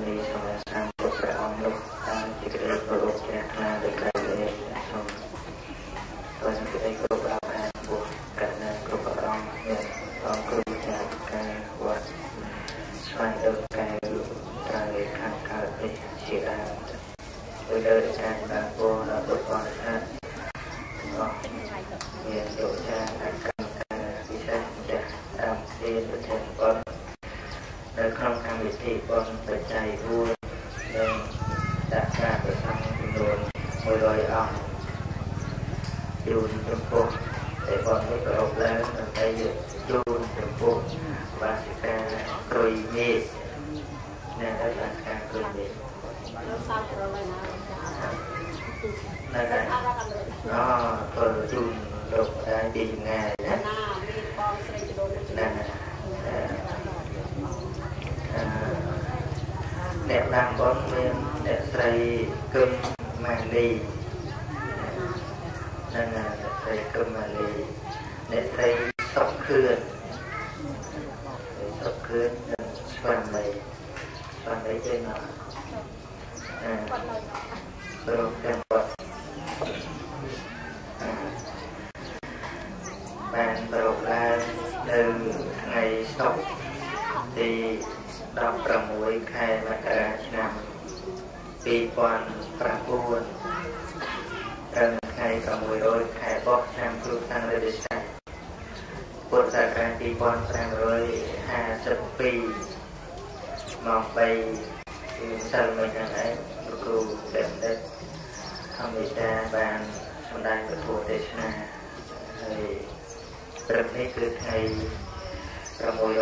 Cô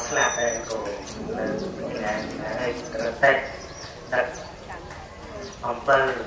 Hãy subscribe cho kênh Ghiền Mì Gõ để không bỏ lỡ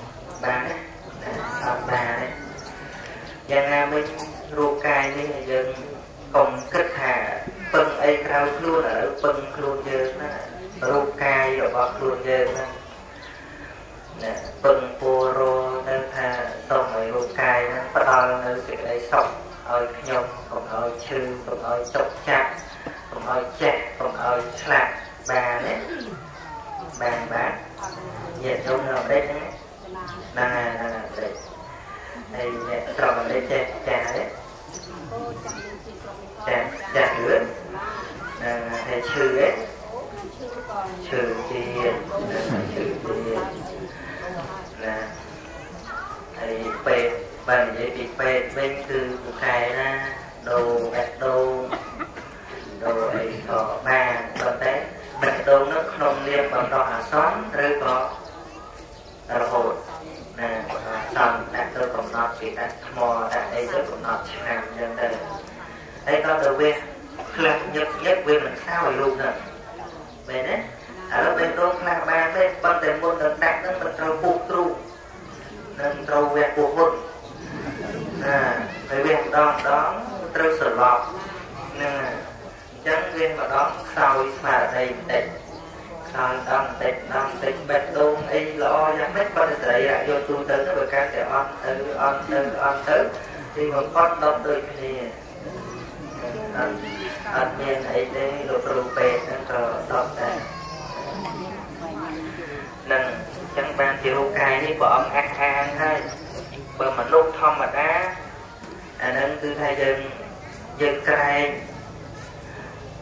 viên đón đón trâu sổ lọt chẳng viên mà đón sau mà đầy tịch đón đón tịch bệnh đôn y lo chẳng biết con sẽ dạy vô tu tư bởi các trẻ on tư thì một con đông tư thì anh viên ấy đi lục rù bệt nên rồi đón đá nên chẳng bàn chịu cài với bọn ăn ăn thôi bởi mà lúc thông mà đá nên cứ thay dân cài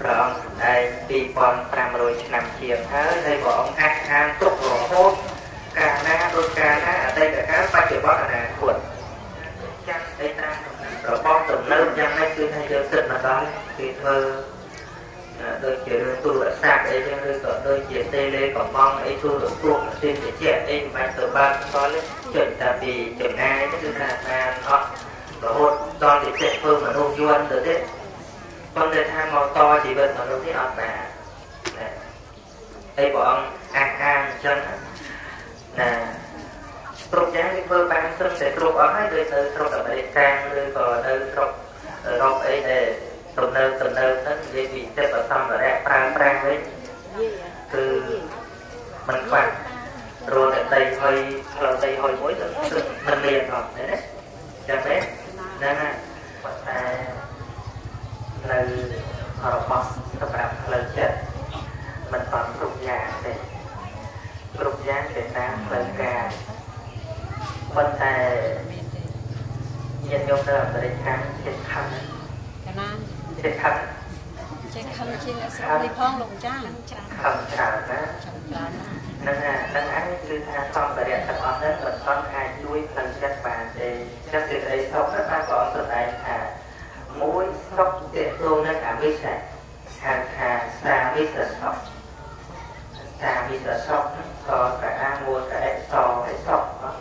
rồi ông đây đi bọn tạm rồi nằm chiếm thế đây bọn ông ăn ăn tốt rồi hốt cà na ở đây là các bác chịu bó là đàn cuộn chăng đây ta rồi bọn tổng nâu chăng đây cứ thay dưỡng tình mà đó thì thơ đôi chiều đường tôi đã sạc ấy cho nơi có đôi chiều tê lê có mong ấy tôi được cuộn xin để trẻ ấy mà tôi bác có lấy chuẩn tạp vì chuẩn ai chứ là mà họ có hốt do để trẻ phương mà hôn duân được thế con lên thang màu to chỉ bên mà đúng thế ọt nè đây bọn ăn chân nè trục giá đi vơ bán xâm sẽ trục ở hai đôi nơi trục ở đây càng đôi vào nơi trục ở góc ấy để tùm nơi tất dễ bị chất vào xong rồi đẹp trang đấy từ mình quạt rồi lại đầy hơi rồi đầy hơi mũi rồi mình liền rồi đấy chẳng đấy nè nè lời họ bọc các bạn lời chết mình còn rụng giá để nắm lời cà bên thề nhìn vô đời để khám chết khăn trên là sao đi phong lùng trang không chào đó nâng án như tha xong và đẹp thật ổn đến mình con hai chuối lần chắc bà thì chắc thì đây xong rất ba con từ đây à mũi sóc tiện tôn nó cả mấy sạch hàng xa mấy sạch sóc có cả mua cả sò cái sóc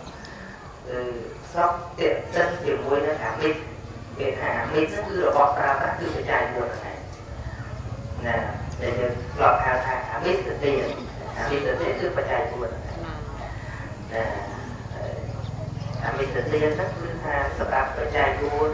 sóc tiện chân kiểu mũi nó cả mấy cái hà mấy nó cứ là bọt ra bác cứ phải chai buồn này nè để được lọt hà mấy là tiền hà mấy là thế cứ phải chai buồn nè hà mấy là tiền nó cứ hà sắp áp phải chai buồn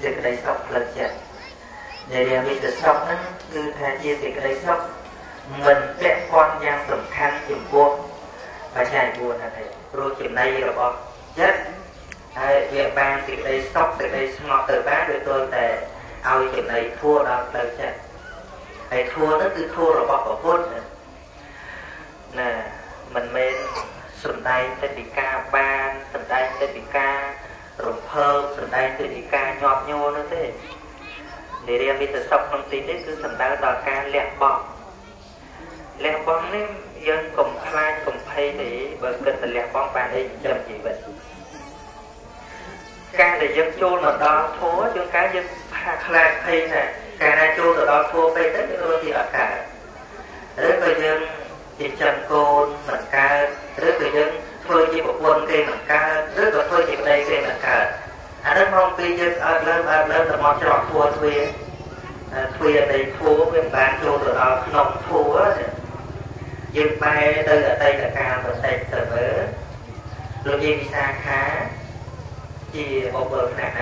dịch đầy sọc lần chật để điều bị được sọc nắng cứ thà chia dịch đầy sọc mình kẹt con giang sầm khăn kiểm buông và chạy buồn là thầy rồi kiểm này rồi bọn chết việc ban dịch đầy sọc dịch đầy ngọt từ bác rồi tôi để ao kiểm này thua đó lần chật thầy thua nó cứ thua rồi bọn bỏ phút nè mình mến sầm tay tên bị ca ban sầm tay tên bị ca rồi phơ sầm tay tự đi ca nhọt nhô nữa thế để đem đi từ sọc không tin đấy cứ sầm tay đòi ca lẹo bóng đấy dân cùng khai cùng thay để bởi cần là lẹo bóng bạn ấy chậm gì vậy ca để dân chôn mà đó thua chứ cá dân khai thay này ca này chôn rồi đó thua phải tất nữa thì ở cả đấy bây giờ chỉ chậm côn mình ca đấy bây giờ thôi chỉ một quân kia mà ca rất là thôi chỉ đây kia mà cả anh rất mong tin chứ anh lớn là mong chọn thua thuê đây thua bên bán cho tụi nó nồng thua nhưng bay từ ở đây là ca và đây từ bữa rồi đi xa khá chỉ một bữa này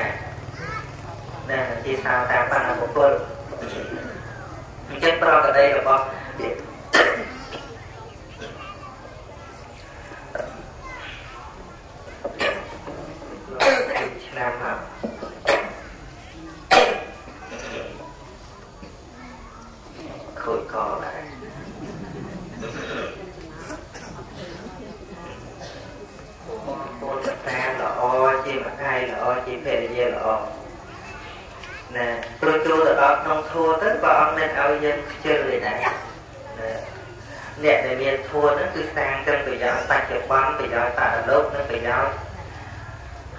nè chỉ sao ta bạn là một bữa nhưng ở đây là bọn làm học cò lại. Bốn sắp ta là o chi mặt hai là o chi phê dê là o. Nè, tôi là ông nông thua tất và ông nên ao dân chơi người này. Nè, để miền thua nó cứ sang trong tự do ta chịu quán, tự do ta là lốt nó tự do.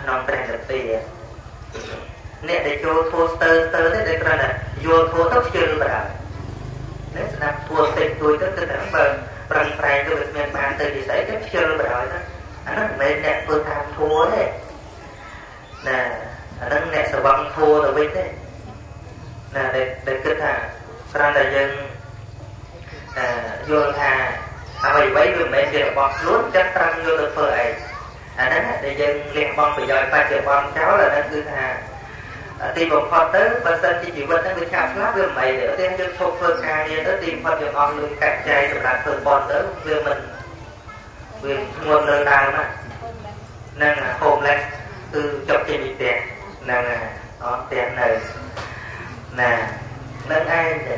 Nông tên là tiền. Nè, để cho thua sơ thế đây ra nè, vô thua tất chơi người bảo. Nếu là thua tên tôi tất tất đáng bờn, bằng tay tôi được miền bàn từ gì đấy tất chơi người bảo đó. Nó nên nè, tôi tham thua đấy. Nè, nâng nè, sở vọng thua rồi biết đấy. Nè, để cứ thả, ra là dân. Vô thà vậy bấy vừa mấy chuyện bọn luôn chắc trăng vô được phở ấy đó để dân liền bọn bị dòi ta chuyện bọn cháu là nó cứ thà tìm bọn phọt tới bà sân thì chỉ vật nó cứ chạm lát vừa mấy để thêm dân thuộc phở ca đi nó tìm phọt vừa bọn luôn cạnh chay rồi là phở bọn tới vừa mình vừa nguồn lời đào mà nên là hôm nay từ chọc trên bị tiền nên là nó tiền này nè nên ai để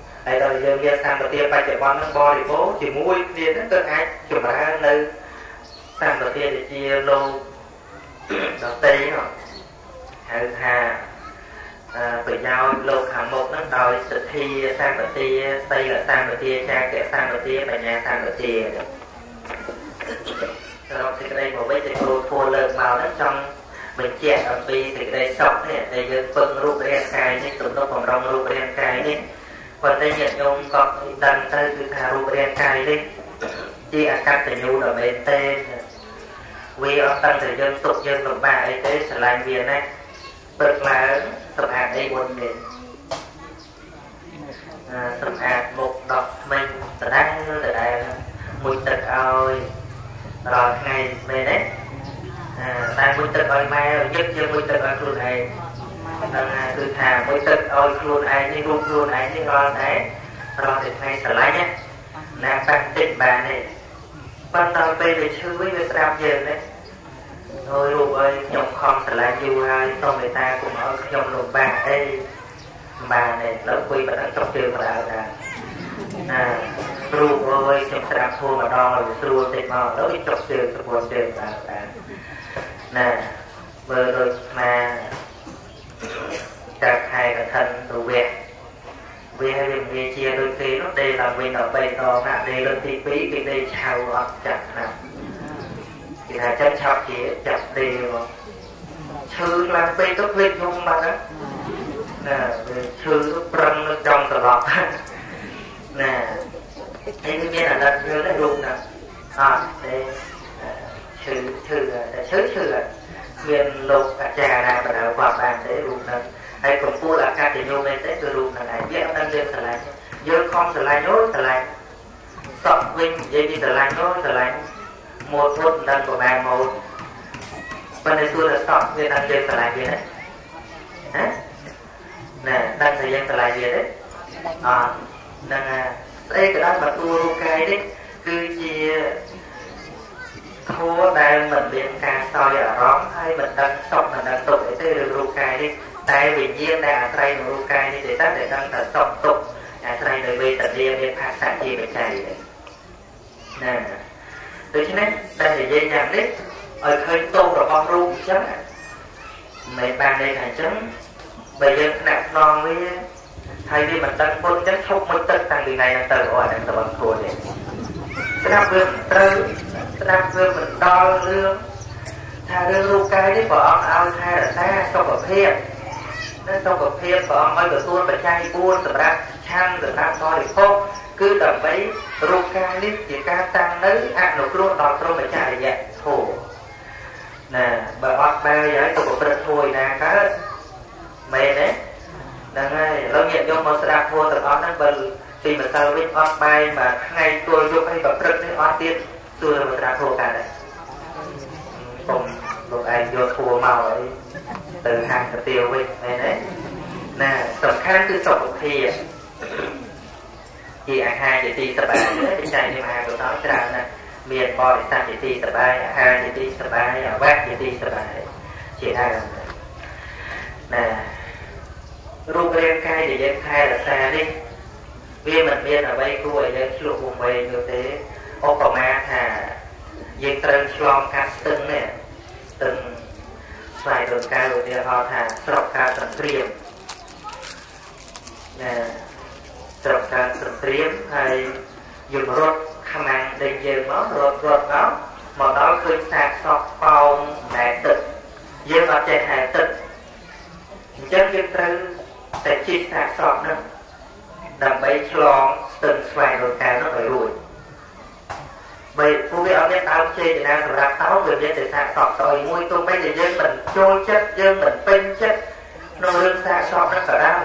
Hãy subscribe cho kênh Ghiền Mì Gõ để không bỏ lỡ những video hấp dẫn. Hãy subscribe cho kênh Ghiền Mì Gõ để không bỏ lỡ những video hấp dẫn. Còn đây nhận nhung có đăng tới từ thà rùa đen cài đi. Chị ạ cắt từ nhu ở bên tên. Vì ổng tăng từ dân tục dân đồng bà ấy tới sở lành viên ấy. Bực là ứng sập hạt đi quân đến. Sập hạt một đọc mình sở đăng ở đây. Mùi tật ôi. Rồi ngày về đấy. Ta mùi tật ôi mai ở nhất chứ mùi tật ôi khu này. Đang từ thà mới tật ôi luôn ai nhưng lo đấy lo thì hay sợ lái nhé nàng tăng tịnh bà này con tao về để chư với người sao giờ đấy thôi lụ ơi nhộng không sợ lái nhiều ai xong người ta cũng ở nhộng lụ bà đây bà này lỡ quy bà đang trong trường là lụ ơi nhộng sao thua mà đo rồi lụ tịnh mò lỡ trong trường trong buồn trường là nè vừa rồi mà các hai là thân đủ vẹn vì hai đường nghe chia đôi khi nó đây là nguyên ở bầy to mà đây là tí quý cái đây chào hoặc chặt nào thì là chân chọc chỉ chặt đều chứ là bê tốt vết nhung mặt á chứ prâm nó trong tờ lọt nè thế tự nhiên là đặt nhớ là đúng nè đây chứ nguyên lục cả trà này và đào quả bàn đấy luôn nè hay còn cô là ca thì nhôm này đấy tôi luôn là này biết đang lên sờ lạnh dơ con sờ lạnh nhốt sờ lạnh sọc vinh dây đi sờ lạnh nhốt sờ lạnh một một lần của bàn một bên đây tôi là sọc nên đang lên sờ lạnh gì đấy nè đang thời gian sờ lạnh gì đấy đây cái đó mà tôi luôn cái đấy cứ chỉ thua đang mình biến càng soi ở rõm hay mình đang sọc mình đang tục để tới được ru cài đi tại vì nhiên đã trai được ru cài đi để tắt để đang tận sọc tục đã trai đời về tận riêng để phát sản gì để chạy nè từ trên đấy đang để dây nhàng đấy ở khơi tô rồi con ru chấm mấy bàn đây là chấm bây giờ nạp non với thay vì mình đang bôn chấm không mình tất tàng điều này đang từ ở đang từ bằng thua đấy ra vườn từ ra vườn mình đo lương thà đưa ru cái đấy bọn ao thay là xa sau cột hiệp nó sau cột hiệp bọn mới được tuôn bạch chay buôn rồi ra chăn rồi ra coi được không cứ đầm bấy ru cái đấy chỉ ca tăng đấy ăn được luôn đòn trôn bạch chay vậy thổ nè bà bạc ba giờ ấy tôi còn bật thôi nè cá hết mày đấy Đang ngay, lâu nhận vô một sạc vô tầng ớt năng bờ vì mà sao biết ớt bay mà ngay tôi vô hay bậc rực thế ớt tiết tôi là một sạc vô cả đấy. Cùng lúc anh vô thua màu ấy từ hàng từ tiêu với này đấy. Nè, tầm khác cứ sổ một thi à. Chị ảnh hai chị thi sập bài đấy, đến đây nhưng mà hàng của nó sạc nè. Miền bò để sang chị thi sập bài, hai chị thi sập bài, bác chị thi sập bài. Chị hai làm đấy. Nè, rung lên cái để dân khai là xa đi vì mình biết ở bây khu ấy dân lục vùng về như thế ô cỏ ma thả dân trân chom cắt từng này từng xoài đường cao thì họ thả sọc cao sẵn triếm sọc cao sẵn triếm hay dùng rốt khả năng đình dân nó rốt nó mà nó khơi sạc sọc bao mẹ tực dân ở trên hải tực dân dân trân sẽ chít sạc sọt nữa đầm bấy chlong từng xoài rồi cá nó phải rủi vậy cô biết ông ấy tao chơi thì đang rạp tao người dân để sạc sọt rồi ngôi tôi mấy người dân mình trôi chất dân mình pênh chất nó lương sạc sọt nó cả đau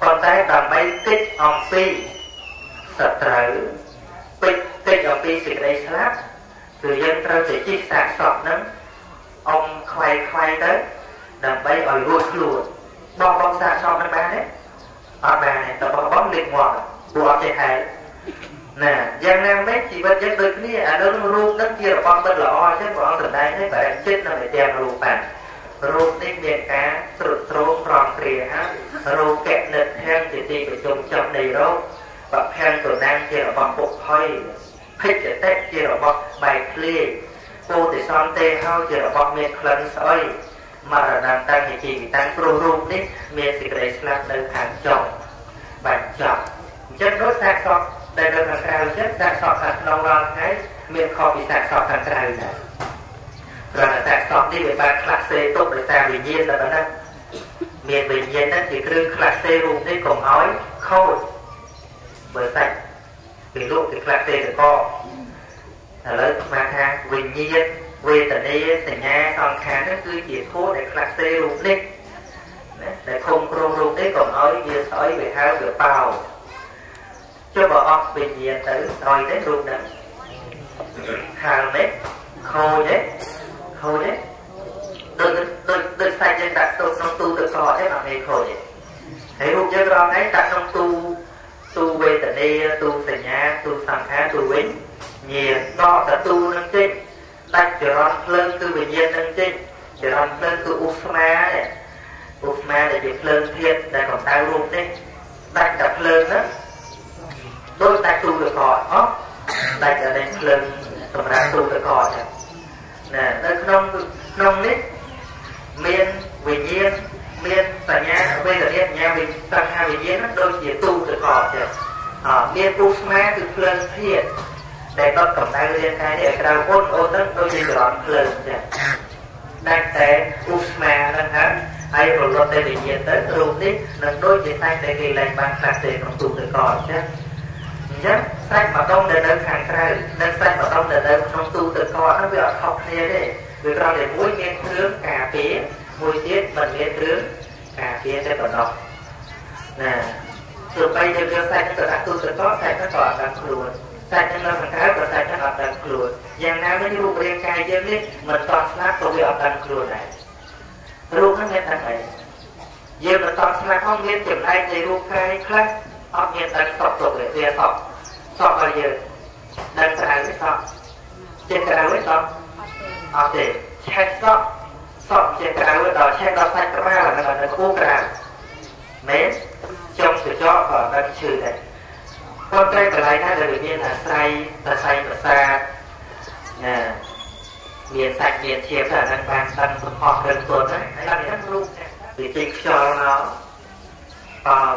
còn tay đầm bấy tích ông pi sật rỡ tích ông pi thì đây slap người dân trân sẽ chít sạc sọt nữa ông khoai tới đầm bấy ở rủi luôn bong xa xong nó bán đấy ở bàn này tao bong liệt ngọt của chị hãy nè giang nam mấy chị bên dân được ní à nó luôn đất kia là con bên là o chứ còn từ đây thấy vậy chết nó phải chèm luôn bạn luôn đi miệng cá trụt trốn tròn kìa luôn kẹt nịt hang chị đi phải chung trong này đó và hang từ nam kia là bong bột hơi hết cái tép kia là bong bài clear cô thì son tê hao kia là bong miệng lần sợi mà là làm tăng thì chỉ vì tăng pro-room đấy miền xịt đấy là đơn hàng chồng bàn chọn chất đốt sạc sọt đây đơn hàng cao chất sạc sọt hạt non cái miền kho bị sạc sọt hạt dài này rồi là sạc sọt đi về ba class C tốt để sạc bình nhiên là đó đó miền bình nhiên đó thì cứ class C room đấy còn ói khâu bờ sạch bình luộc thì class C được co là lấy mà thang bình nhiên vì tận đây thì nhà còn khá nó cứ chỉ khô để class C luôn đấy để không pro luôn đấy còn nói về sỏi về hao về bao cho bỏ off về nhiệt tử rồi đấy luôn đấy hàng đấy khô đấy đừng sai chân đặt trong tu được cò thế mà này khô đấy thấy hụt cho con đấy đặt trong tu về tận đây tu thì nhà tu sẵn khá tu bến nhiệt đo cả tu năng trên tách trở rõn lưng từ bình yên nâng trên trở rõn lưng từ ufma để việc lưng thiên để còn tao luôn đấy tách đặt lưng đó đôi tách tu được khỏi ó tách ở đây lưng còn đang tu được khỏi nè nó nông nít miên bình yên miên tại nhà bây giờ biết nhà mình sang hai bình yên nó đôi chỉ tu được khỏi chứ miên ufma từ lưng thiên để con cổng tay liên khai để đào vốn ô tất đôi gì đó lớn đang té usma đang hát ai rồi lo tê để nhiệt tới luôn đi lần đôi chỉ tay để kỳ lành bằng sạc để còn tụ được còn chứ nhất sách mà công để đơn hàng ra nên sách mà công để đơn không tụ được còn nó bị ở học thế đấy vì ra để mũi nghiên cứu cà phê mũi tiết mình nghiên cứu cà phê để còn đọc nè từ bây giờ đưa sách từ đã tụ được có sách nó còn đang luôn tại trong lòng mình khá và tại trong ập đằng cửa dàn nào nó như rụng riêng cài dân đi mình toàn sạc tôi bị ập đằng cửa này rụng nó nghe thằng này dìu mình toàn sạc không nghe chụp lại thì rụng cài khắc ập nghe thằng sọc tục để dìa sọc vào dìu đằng cài với sọc trên cài với sọc ập để chạy sọc trên cài với đó chạy đó sạch ra là nó là khu cài mến trong sự cho và đằng trừ này con trai của lại ra được nhiên là say và xa nè miền sạch miền chiếm là đang bàn tăng họp đơn tuần đấy đấy là rất luôn vì tình cho nó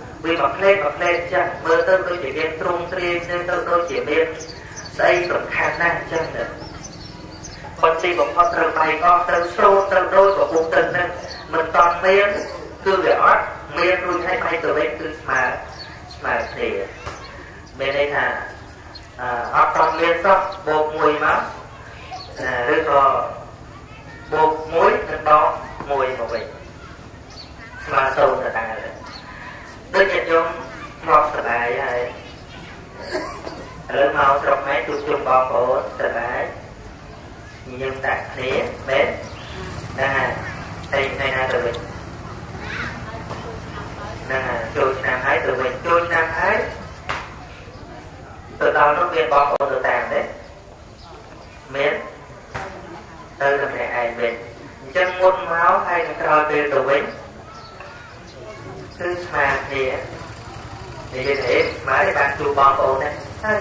vì bọc lê chẳng mơ tớ tôi chỉ biết trung tri nên tôi chỉ biết xây được khả năng chẳng được con si bọc họ từ bài con từ số từ đôi của vùng tình nên mình toàn miên cứ về ót miên luôn hay bay từ bên cứ mà thì bên đây là ót toàn miên xong bột mùi máu rồi có bột muối nên đó mùi một vị mà sâu là ta rồi tôi nhận dụng một sợi bài này lớn màu trong máy tôi chung bò cổ sợi bài nhưng tại thế bếp là đây này là từ bình là chui nam thái từ bình chui nam thái từ đó nó viên bò cổ từ tàn đấy mến từ làm này ai bình chân muôn máu hay là trò từ bình cứ mà thì vì thế mà để bạn chua bò cổ này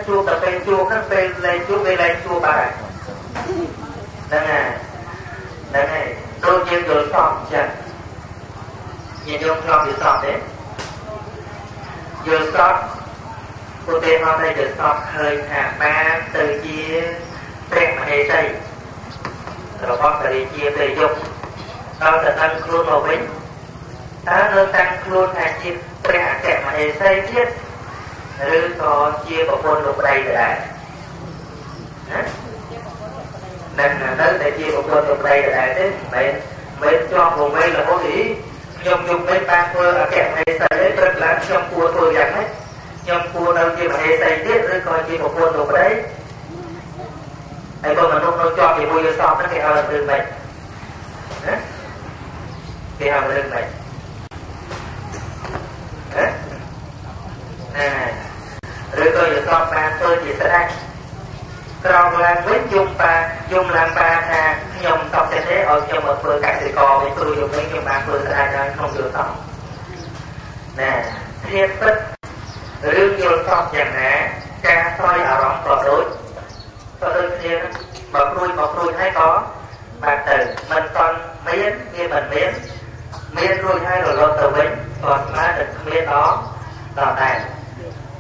chua cà phê chua cà phê lên chua ba bạn đang này tôi chưa được xong chưa nhìn chung không được xong đấy vừa xong cô tên hôm nay được xong hơi thả ba từ chia tên mà để xây rồi bóc từ chia về dùng đó là tăng luôn một bánh đó nó tăng luôn hàng chip trẻ trẻ mà để xây thiết rồi có chia bộ môn lục đây rồi lại nên tới để chia một bên trong đây là thế mấy cho vùng đây là có gì nhông nhung mấy ba cơ ở kẹt này xây đấy rất là trong cua tôi dặn hết trong cua đâu kia mà hay xây tiếp rồi coi chia một bên trong đấy thầy cô mà nó cho thì mua vô xong nó kẹt hơn đường mình kẹt hơn đường mình nè rồi coi vô xong ba tôi chỉ sẽ ăn còn là với dùng làm ba thà nhông xong sẽ thế ở trong một phương cạnh thì có với tôi dùng đến dùng ba phương ra cho không được xong nè thiên tích rương dùng xong chẳng nè ca soi ở rộng có đối thiên bọc rùi hay có bạc tử mình con miến kia mình miến rùi hay rồi lột tờ bính còn má địch miến đó đỏ đàn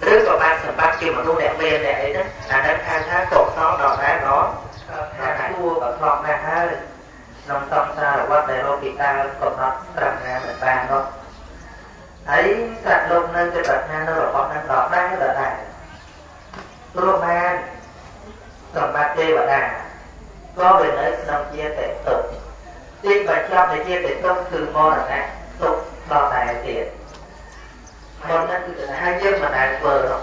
rứ còn ba sầm ba kia mà luôn đẹp bên này ấy đó là đang khai thác cột son đỏ đá đó hạt cua và con đang hái nông tâm xa là quát về lô kỳ ta còn nó trầm ra mình vàng thôi ấy sạch luôn nơi cái bạch nha nó là con đang đỏ đá cái bạch này luôn ba còn ba kia bạch đà có về nơi nông chia tệ tục tin và cho để chia tệ tục từ mô là nè tục đỏ đá tiền bọn nó cứ hai chân mà đại vợ đó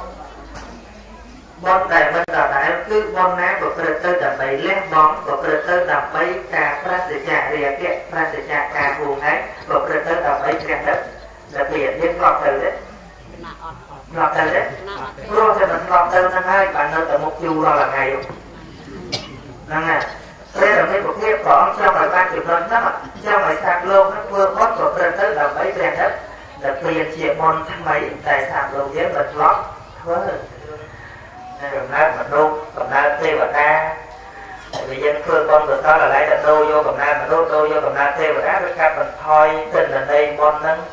bọn đại mình đỏ đại cứ bọn ná của Phật tư đầm bấy lén bóng của Phật tư đầm bấy cả Phật rìa kia Phật cả vùng ấy của Phật tư đầm bấy rìa đất là biển những ngọt từ đấy rồi thì mình ngọt từ năm hai bạn nơi từ một dù đó là ngày năng à thế là mấy cuộc tiếp bọn trong lại ba triệu đơn đó trong lại sang lô các vua bót của Phật tư đầm bấy rìa đất là tiền triệu môn thăng mấy tài sản đầu giấy vật lót thôi rồi na mà đô còn na tê và ta người dân phương con được đó là lấy là đô vô còn na mà đô vô còn na tê và đá với các mình thôi tình là đây con nâng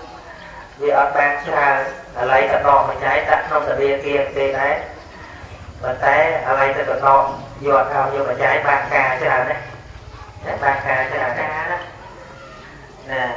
vì ở bang xa là lấy cả nọ mà trái tắt không là bia kia kia đấy mình thấy ở lấy từ cả nọ vô thao vô mà trái bang ca chứ đấy bang ca chứ đó nè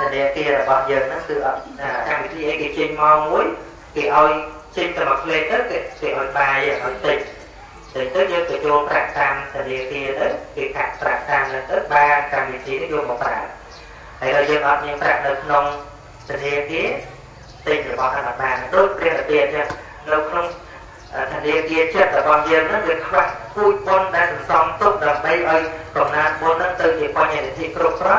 tận địa kia là bọn dân nó cứ ở thằng kia cái chim ngon muối thì ôi xin ta bật lên tất thì ôi ba giờ ôi tịch thì tất giờ tôi vô bạc tam thì địa kia tất thì cặp bạc tam là tất ba cầm vị trí nó vô một bạc thì rồi giờ bật những bạc được nông thì địa kia tịch rồi bọt bạc ba đốt kia là tiền chứ lâu không thì địa kia chết là còn tiền nó được khoác vui bon đã được xong tốt đầm bay ơi còn nan bon nó từ thì coi nhà thì cột cót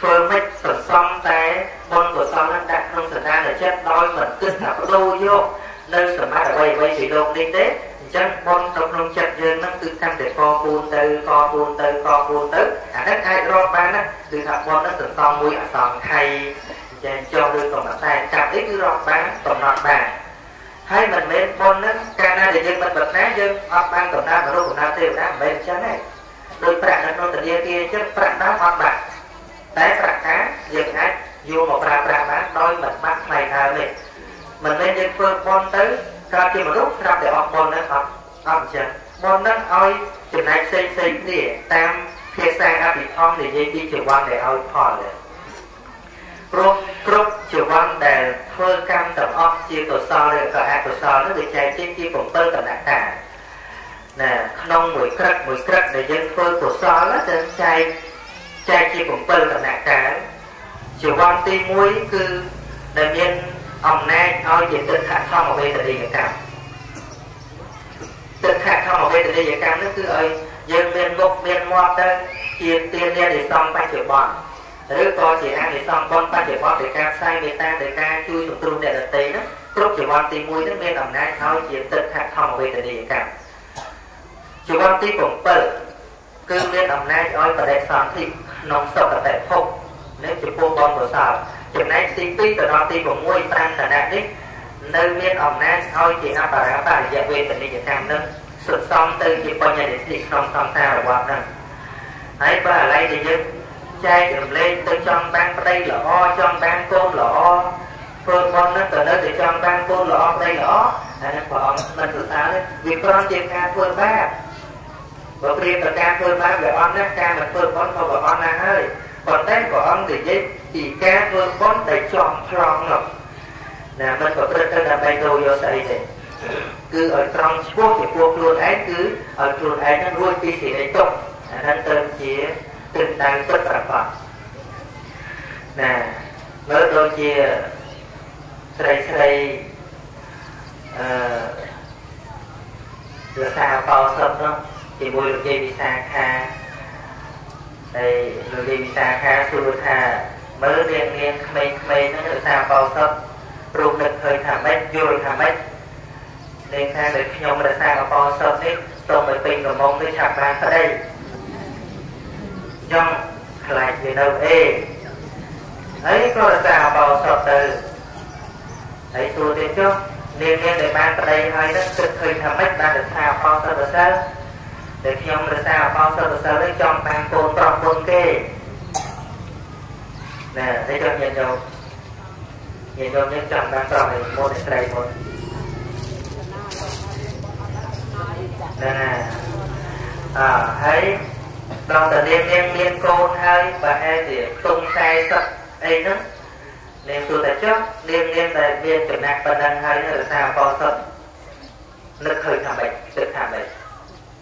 phương mít sửa xong tay con của xong nó đặt không sửa ra là chết đôi mình cứ thả đô vô nơi sửa mát ở đây bây thì đông đi tết chân con trong nông chặt dân nó cứ thăm để co buôn tư à đất ai rô bán á từ thả con nó sửa xong mũi ở xong hay cho đưa còn mặt tay chặt ít cứ rô bán còn nọt bàn hay mình bên con nó cana để dân mình bật ná dân hoặc ban tổng nam và đô tổng nam tiêu đá bên chân này đôi bạn nó tự nhiên kia chứ bạn đá hoặc bạn đá bạn cá dân ác vô một bạn bán đôi mình bắt này là mình lên dân phương con tới ra kia một lúc ra để học con nó học chân con nó ôi chừng này xây để tam phía sang ra bị thong để dây đi chiều quan để ôi thò lên rốt chiều quan để phơi cam tầm óc chia tổ so để cờ hạt tổ so nó bị chạy trên kia cũng tơ tầm đạn cả nè nông mũi cất để dân phơi tổ so nó trên chạy kia cũng tơ tầm đạn cả chiều quan ti muối cứ để dân ông nay thôi chỉ tự thả thong ở bên tự đi cam nó cứ ơi dân bên gốc bên mua tới chia tiền ra để xong ba triệu bọn nếu có chị ăn thì xong con ta chỉ có để cam sai người ta để ca chui sụp trung để đợt tí đó lúc chỉ con tí mũi đến bên đồng nai thôi chỉ tự hạt thòng về để đi cam chỉ con tí cũng bự cứ bên đồng nai ôi và đẹp sáng thì nóng sập và đẹp phục nếu chỉ cô con của sập chỉ nãy tí tí từ đó tí cũng mũi tăng là đạt đích nơi bên đồng nai thôi chỉ ăn và bà để về để đi cam nữa sụp xong từ chỉ coi nhà để đi xong sao là quạt nữa ấy bà lấy thì chứ trai đừng lên tôi chọn ban đây là o chọn ban cô là o phương con nó từ đó thì chọn ban cô là o đây là o còn mình thử sao đấy vì con tiền ca phương ba và riêng từ ca phương ba về on nát ca mình phương con không và on là hơi còn tên của ông thì dễ thì ca phương con để chọn phong lộc là mình có tên là bay đầu vô đây này cứ ở trong quốc thì quốc luôn ấy cứ ở luôn ấy nó nuôi cái gì đấy tốt nên tên chỉ tình đang tất cả Phật nè mới đôi chia xây rửa sao to sớm đó thì bôi được dây visa kha đây được dây visa kha su tha mới riêng khmei nó rửa sao to sớm rung lực hơi thả mét vô thả mét nên kha được nhom rửa sao to sớm đấy xong mới pin rồi mong tới chạm bàn tới đây trong lại về đâu ê ấy có là sao bò sọt từ ấy tôi đến trước nên để ban vào đây hơi nó cực hơi thầm mít ban được sao bò sọt được sao để khi ông được sao bò sọt được sao lấy trong ban côn tròn côn kê nè thấy được nhìn nhau những trong ban tròn này một để đây một nè thấy đó là nên côn hay và ai thì tung sai sập ấy nữa nên tôi tại trước nên tại viên chuẩn nặng và đang hay nữa là sao co sập lực hơi thả bệnh lực thả bệnh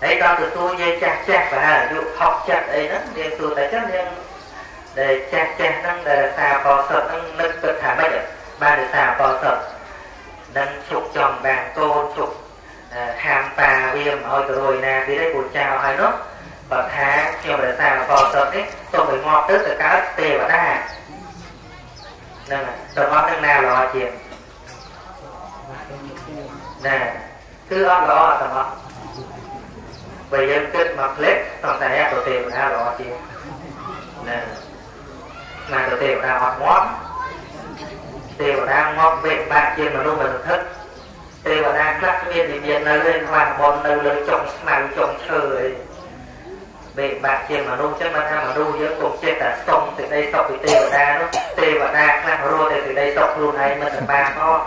đấy con được tôi dây chặt và hà dụ học chặt ấy đó nên tôi đã chắc nên để chặt năng để sao có sợ năng lực cực thả mấy được ba để sao có sợ đang chụp chồng bàn cô chụp hàng tà viêm ôi rồi nè đi đấy buồn chào hai nước và thá chiều để sang vào tập đấy tôi mới ngọt tức là cá tê và đa nên là tôi ngọt nước nào là chuyện nè cứ ngọt đó là ngọt bây giờ cứ mặc lết toàn thể là tôi tê và đa là chuyện nè là tôi tê và đa ngọt ngọt tê và đa ngọt về bạn trên mà luôn mình thức tê và đa cắt viên thì viên nó lên hoàn bồn nó lên trồng màu trồng trời về bạc tiền mà luôn chứ mà tham mà luôn chứ cũng chết cả sông từ đây sọc từ tê và đa đó tê và đa làm rô từ đây sọc luôn này mình là ba con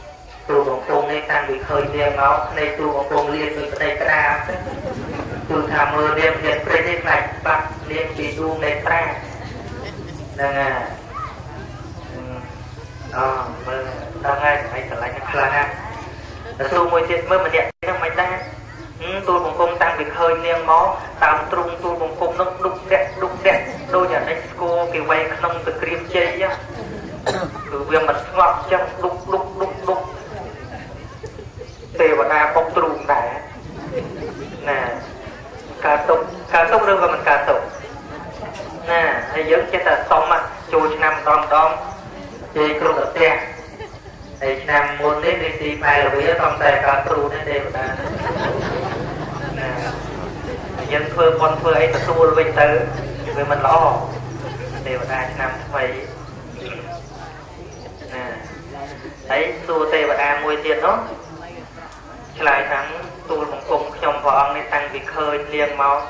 tù bóng tông này đang bị khơi riêng máu này tù bóng tông liên với đây ta tù thang mơ đêm hiện bây giờ này bắt liên bị đu này ta đang à đang ngay phải trở lại nhạc là ha xua mùi chết mới mà điện thang mạch ta tôi cũng không tăng việc hơi niềng máu tạm trung tôi cũng không nó đục đẹp đôi nhà đánh cô cái quay nông từ cream chơi nhá cứ về mặt ngọt chân đục tê và na phong trùng này nè cá tôm đâu mà mình cá tôm nè hay giống cái là xong mà chui năm đom chơi không được tiền hay năm muốn đến đi tìm ai là biết xong tay cá tôm nên tê và na dân thưa con thưa ấy tập trung với tớ với mình lo đều ta nằm vậy nè thấy tu tê và đa môi tiền đó lại thắng tu bồng cung trong vòng này tăng việc hơi liền máu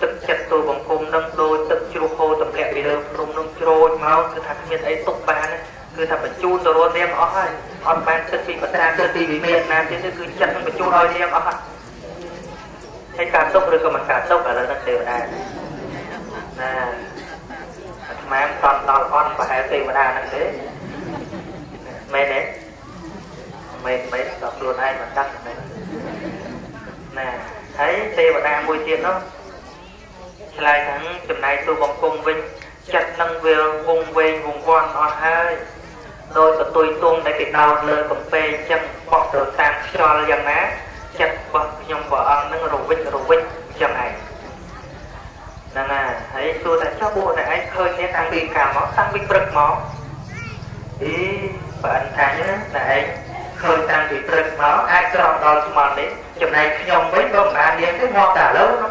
thực chất tu bồng cung nâng đôi tự chua khô tập kẹo bị được rung nâng trôi máu cứ thằng miệt ấy tục ba này cứ thằng bạch chu rồi luôn đem ó hay on ban tự bị bắt ra tự bị miệt nam chứ cứ chân bạch chu thôi đem ó hay cá sấu rồi cơ mà cá sấu cả là đất đều đai nè mà em toàn đòn con và hai tiền mà đa năng thế mấy đấy mấy đọc luôn ai mà đắt đấy nè thấy tê và đa môi tiền đó lại thắng tuần này tôi vòng cung vinh chặt năng về vùng quan on hai rồi còn tôi tung để cái đào lơ cầm phê chân bọc rồi sang cho dần á chặt bọc nhom vợ ăn nó rụt vít chân này nên là thấy tôi đã cho bộ này anh khơi nên tăng bị cả máu tăng bị bực máu ý và anh thấy là anh khơi tăng bị bực máu ai cho đòn mà đấy chỗ này nhom với bông bà điên cái ngon cả lâu lắm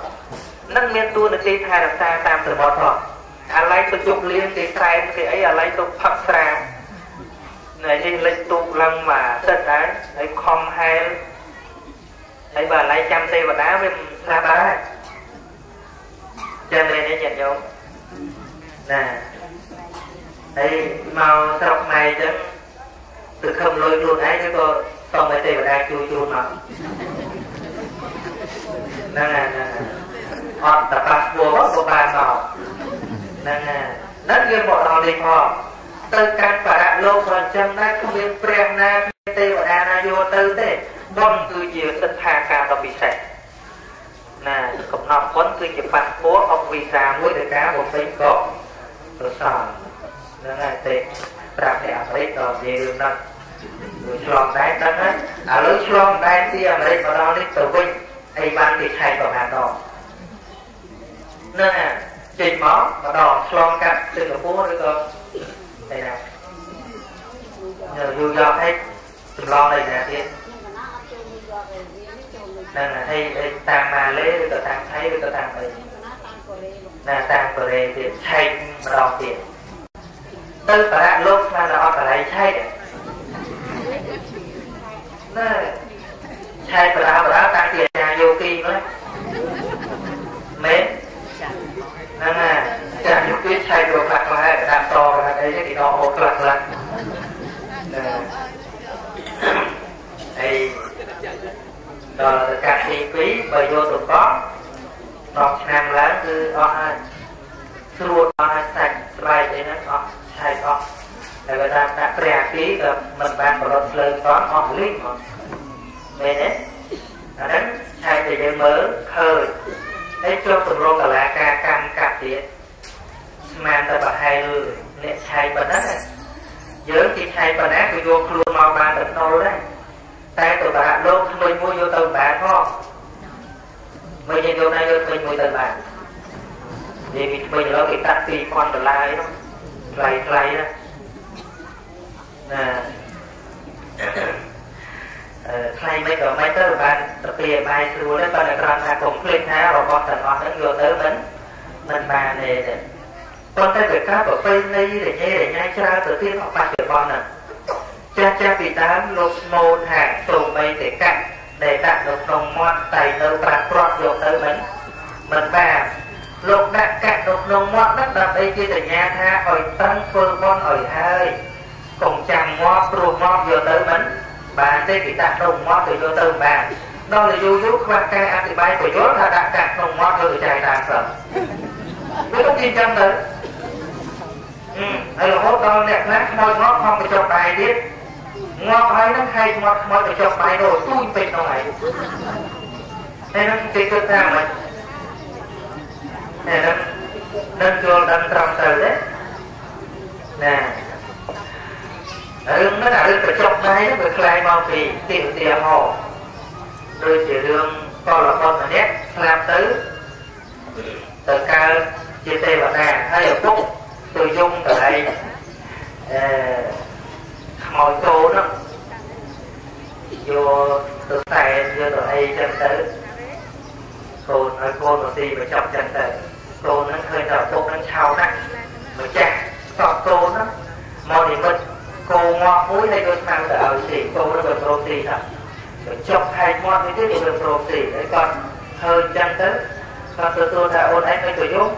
nâng miên tu được đi thay là xa tam sửa mọt rồi à lấy tôi chụp liên thì sai thì ấy à lấy tôi phật ra này thì lên tụ lăng mà tết đấy ấy không hay ấy bà lấy chăm tê và đá với la bá chân lên để nhận nhau nè Đấy, màu sọc này chứ. Từ không lôi luôn ấy chứ cô. Xong mấy tây vào đây chui chui nó. Nâng nè. Hoặc tập bạc bùa bóp của bà màu. Nâng nè. Nất ghiên bộ đoàn đi phò. Tư cắt và đạn lô còn châm nát. Không biết prem na. Khi tây vào đà na vô tư thế. Bông cư dìa tinh thang càng đọc bị sạch. Nè, cũng nọc quấn cư dìa bạc bố. Ông vì xa mũi để cá một tính có. Tôi sợ. Nâng nè tệ. Rạp để ảm lấy tỏ dìa đường nâng. Người chọn đáy tấn á. À lúc chọn đáy thì ảm lấy vào đó. Nít tờ vinh. Ây văn thì thay vào hà đỏ. Nâng nè. Trên mó và đỏ chọn cắt. Trên là phố nữa cơ. Đây nè. Nhờ dù dọc hết. Tùm lo này nè thế. Nâng nè. Thấy tàng mà lê. Với cả tàng thấy. Với cả tàng ấy. Nè tàng của đây thì thay vào đỏ tiền. Tư và đạn lúc mà đỏ cả lấy thay đấy. Chai bà đá tăng tiền nhà vô kì nữa. Mến. Nên là chạm vô kì chai đồ mặt mà hai bà đám to rồi. Đấy thì nó hốt lạc lạc. Đây. Đó là các kỳ quý bởi vô tụt bó. Đọc nằm lá cứ o hai. Sua o hai sạch. Sạch đấy nó o. Chai o. Để người ta đã trẻ ký được mình bạn của luật lương toán hoặc lý hoặc mê nét. Đó đánh hai tỷ đêm mớ khơi. Đấy cho tụi rô cả lá ca căng cặp tiết. Mà ta bảo hai người nét chai bẩn ác. Dớ khi chai bẩn ác thì vô khuôn màu bàn đập nô đấy. Ta tụi bà hạm lô thì mình mua vô tầng bán không? Mình nhìn vô này vô tầng mua tầng bán. Vì mình nó cái tắt tùy con tầng lai đó. Lai đó. Thay mấy cửa máy tớ bạn tập lìa bài xưa đấy con này con là cũng click ha rồi con tần họ đến vô tới mình bà này con thấy việc cá của phê này để nhai cha từ tiên họ bạc của con nè cha bị tám lục mô hàng tù mây để cạnh để tạm lục đồng môn tài nâu bạc rọt vô tới mình bà lục đạn cạnh lục đồng môn đất đập đây kia để nhà tha ở tăng phương con ở hai cùng chàng ngọt ruột ngọt vô tới bà thế thì đặt đồng ngọt thì vô tới bà đó là vô dũ khoa ca ăn thì bay của dốt là đặt đặt đồng ngọt thử chạy đàn sợ với lúc tin chân tới hay là hốt con đẹp lát môi ngọt không phải chọc bài biết ngọt hay nó hay ngọt môi phải chọc bài đồ tui bệnh đâu này nên nó cái cơ sao mà nên nó vô đâm trọng tờ đấy nè. Rương nó là rương phải chọc máy nó phải khai màu phì tiểu tìa hồ. Rồi chỉ rương con là con mà nét làm tới từ cao chia tê vào nàng hay ở phúc từ dung từ đây màu chỗ nó vô từ tay vô từ đây chân tới cô nói cô nó đi mà chọc chân tới cô nó hơi nở phúc nó chào nặng mà chạc sọt cô nó màu thì mất cô ngọt mũi này tôi sang từ ở xỉ cô nó được rô xỉ thật rồi chọc hai ngọt như thế thì được rô xỉ đấy con hơi chăng tới con từ tôi đã ôn ánh với tôi dốt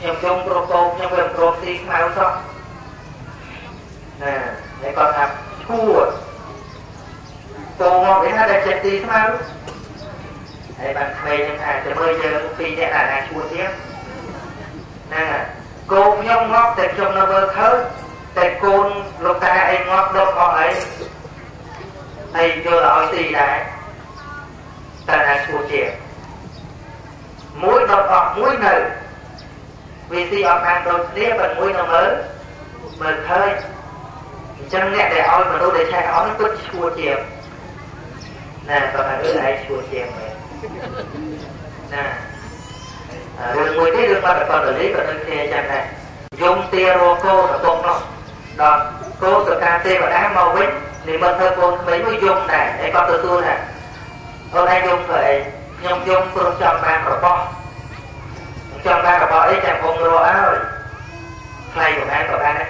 nhầm chung rô cô nhầm được rô xỉ màu xong nè đấy con thật chua cô ngọt đến hai đẹp chẹp tí màu đấy bạn thuê nhưng thả tới mơ giờ một tí nhẹ là nàng chua tiếp nè cô nhông ngọt đẹp chồng nó vơ thơ tại con lúc ta ấy ngọt đốt họ ấy thầy vô là hỏi gì đấy ta đã xua chìa mũi đốt họ mũi nữ vì gì họ càng đốt đĩa bằng mũi nó mới thôi chẳng nhẹ để ôi mà đâu để chạy ôi nó cứ xua chìa nè còn là đứa ấy xua chìa nè rồi mũi thế đương con còn ở lý còn đương kia chẳng này dùng tia rô cô nó cũng lọc. Đó, cô từ ca tê và đá màu vít. Nếu mà thơ cô mấy người dùng này, đấy con từ tôi này. Hôm nay dùng phải, nhưng dùng tôi không chọn ba của con. Không chọn ba của con ấy chẳng không rô á rồi. Thay của ba của ba đấy.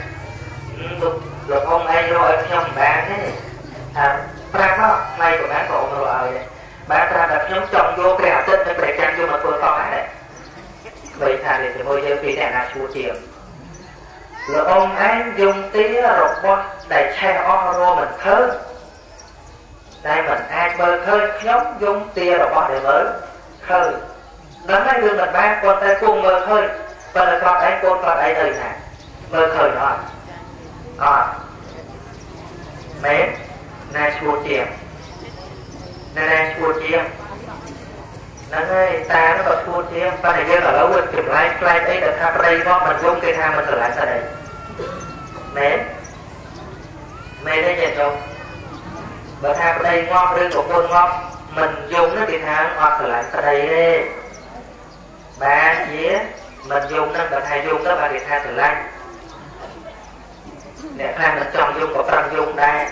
Rồi không ai rô ấy không ba thế. Ba đó, thay của ba của ông rô ấy. Ba ta đập nhóm chồng vô kèo tích, nó phải chăng vô mà tôi có đấy. Vậy thà thì vô giới phí đẻ nào chua chiều. Là ông anh dùng tía rộng bọn đại chai o rô mình thơ. Đại mình ai mơ thơ nhóm dùng tía rộng bọn để mới thơ. Đó là người mình mang con tay cùng mơ thơ. Và là con anh con ấy đời này mơ thơ đó. Còn mến nè chua chiếm. Nè chua chiếm. Nó ngay ta nó còn chua chiếm. Và này kia là lâu quên kiểm lai. Lai ấy là tham rây nó mình dùng cái tham mình trở lại sao đây. Mến mê thấy nhìn không? Bởi tham đây ngon rưỡi của con ngon. Mình dùng nó thì tham ngon trở lại sao đây đi. Bà chía mình dùng nó bởi thầy dùng nó bà thì tham trở lại. Nè tham mình chọn dùng của phần dùng đây.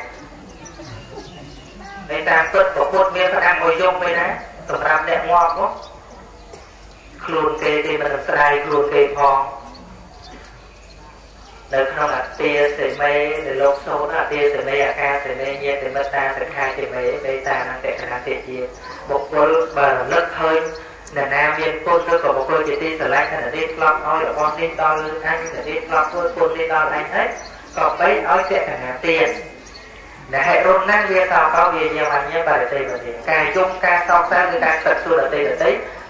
Nên ta tốt của con miếng nó đang ngồi dùng đây đó. Tổng rạp đẹp ngon quá. Khuôn kê thì mình sẽ đầy khuôn kê phong. Nếu không là tia sẽ mê, để lột số là tia sẽ mê, à ca sẽ mê, nhiên sẽ mất ta sẽ khai sẽ mê, đây ta năng sẽ khả năng sẽ chia. Một vốn bờ lất hơi, nền nam viên côn cơ của một cơ chỉ ti sẽ lách, nền đi lọc oi ở con đi to lưng anh, nền đi lọc côn đi to lanh hết. Còn bấy oi sẽ khả năng tiền. Nè hãy rôn năng viên tàu có viên nhiều hành nhân bà để tìm là gì. Cài chung ca sọc xa người ta sạch xua là tìm là tí.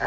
Nó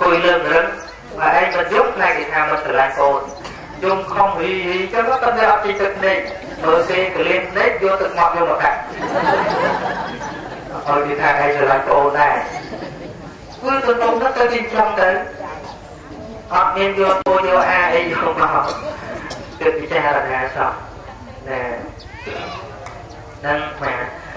Cùi lương rừng. Và anh vẫn giúp này thì thà mà sẽ lại ôn. Dùng không hí chứ nó tâm đeo thì thực này. Mở xe cứ lên nếp vô thực ngọt vô một cạnh. Thôi thì thà anh sẽ lại ôn này. Cứ tôi ôn nó tới bên trong đấy. Hoặc nên vô tôi vô A ấy vô màu. Được đi ra là ngã sọ. Nè nâng mà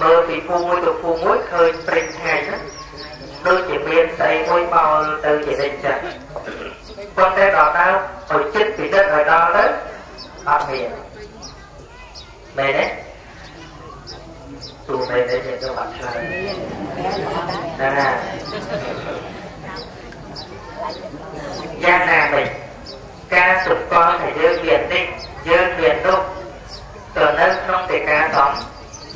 mơ thì phu mũi từ phu mũi khơi bình ngày đó. Đôi chỉ miên xây mũi mò từ chỉ định trời. Con thế đó tao, hồi chích thì đất hồi đó đó. Đó miền. Mê đấy. Tù mê đấy nhìn cho bạn trời. Đó nè. Giang nàng mình. Ca sụp con thầy đưa biển định. Dương biển đúc. Từ nâng không thể cá sống.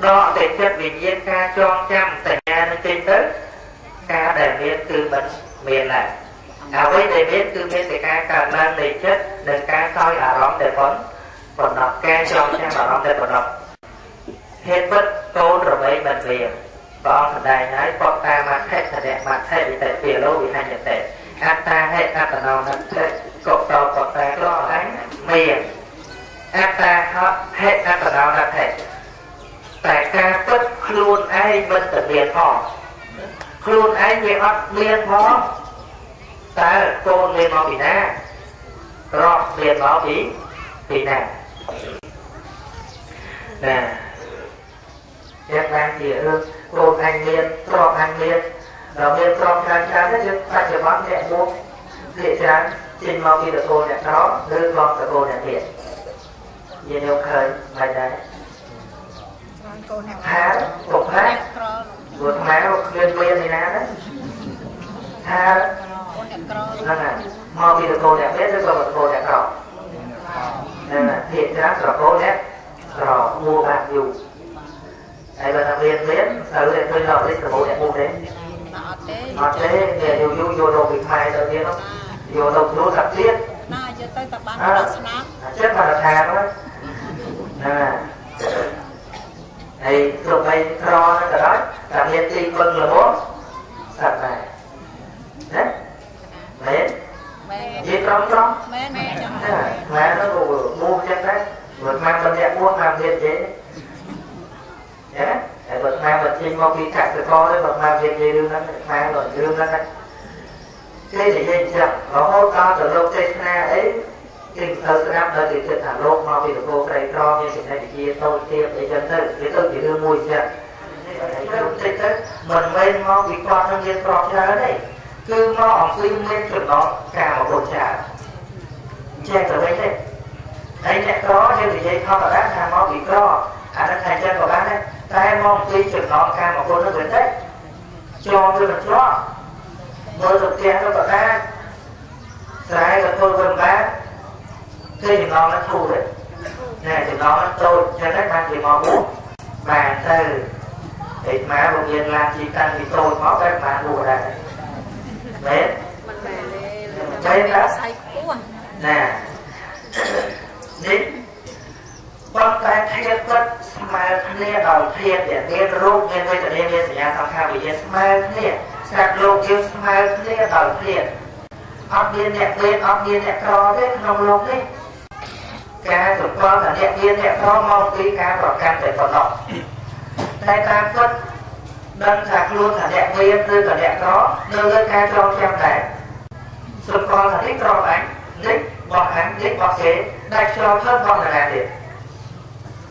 đọ để chất vì nhiên ca chong chăm xảy ra nó trên tớ. Ca để miền cư bẩn miền lại. À với để miền cư miền thì ca cảm ơn đầy chất. Đừng ca soi ở rõm để bóng. Bọn đọc ca chong chăm ở rõm để bọn đọc. Hết bất côn rồi mấy mình liền. Bọn thật đầy nói bọn ta mặt hết thì tệ phía lâu vì hai nhận tệ. Anh ta hết ta tận hồn hết. Cộng tàu bọn ta có ánh miền. Ác ta hết ác ta đau là thầy. Tại ca bất khuôn ai vẫn tự miền phó. Khuôn ai như ớt miền phó. Ta ở côn miền phó bì na. Rọt miền phó bì na. Nè. Giác đang chìa ước. gồm hành nghiệp, đó nghiệp tròn kháng kháng nhất chứ, ta chỉ bóng nhẹ buông, dễ dàng, xin mong khi được cô nhạc đó, đưa con cho cô nhạc điện. Vì nếu khởi, bài đấy. Há, cục hát, vượt há, nguyên thì ná đấy. Há, năng à, mong khi được cô nhạc biết, đưa con cho cô nhạc đó. Nên là dễ dàng cho cô nhạc, rõ mua bạc dù. Thầy bà thằng Liên biết, thử để tôi lọc lên từ bộ đẹp buông đấy. Mà thế, để dù dù dù đồ bị phai tự nhiên không? Dù đồ đồ tập thiết. Chết mà là thà đúng không? Thì dùng hay tro nó cả đó. Thằng Liên tin bưng là bố. Sạch này. Đấy. Mến. Dịp trong trong. Má nó cũng mua chân đấy. Vượt mang con đẹp buông làm thiệt chế. Để bật mang bật chim mong khi cắt từ co đấy bật mang việc gì đương lắm, mang rồi đương lắm đấy. Thế thì hình chậm, nó hốt to từ lông trên na ấy. Kinh thơ sẽ nằm nơi thì chuyện thả lông mong vì được cô cái co như thế này thì kia tôi tiêm để chân thử, cái tôi chỉ đưa mùi chậm. Đấy, lông trên tất, mình bên mong vì con thân viên con chá đấy. Cứ mong ổng xuyên lên chuẩn nó, cả một đồn trả. Chè trở bên đấy. Đấy nhẹ có, nhưng thì dây không ở đá thả mong vì co. À đất thầy chân của bác đấy. Tại mong tuy chuẩn nó càng một con nó tuyển tích. Cho tôi được cho. Tôi được khen tôi tỏ ra. Tại là tôi vần bác. Thế thì nó thù đấy. Này thì nó tôi cho các bạn thì mong bố. Bạn từ thì má bụng nhiên làm gì tăng thì tôi có các bạn bùa ra. Đấy. Đấy đó. Nè. Dính. Bất ta thiết bất mà nghe đòi thiết để nghe rốt nghe với tựa nghe xảy ra tham khảo vì thế mà thiết sạc lô kêu mà nghe đòi thiết ốc điên đẹp lên ốc điên đẹp to thế không lông đấy cá dụng con là đẹp điên đẹp to mong tí cá bỏ can để bỏ lọc tay ta bất đâm sạc luôn là đẹp lên tư là đẹp đó đưa lên cá cho chăm tải dụng con là thích tròn ánh đích bỏ xế đạch cho thân con là đẹp đẹp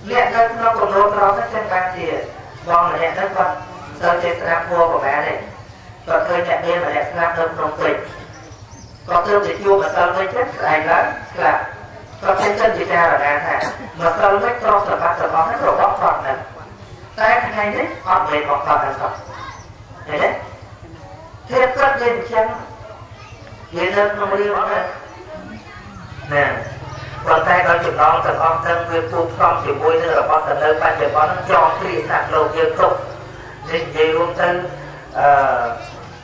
lẹ đất nó còn rốt đó rất chân băng thì con là lẹ đất con sơn trên sạp vua của mẹ này còn thơ nhạc đêm là lẹ sạp thơm trong tịch còn thơm thì chua mà sơn với chất anh lắm là còn trên chân thì ra là đàn hả mà sơn với con sợp băng sợp bóng hết rồi bóng phọt này tay thằng này đấy họ mệt bóng phọt này sọt đấy đấy thêm tất lên chân người dân không đi bóng đấy nè còn tay con chụp nón thật con thân quyên phun con chịu vui nữa là con thật nơi ban chụp con cho khi sạc lầu dương tục nên dây hôm thân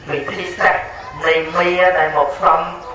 bị thi sạc nên mê tại một phong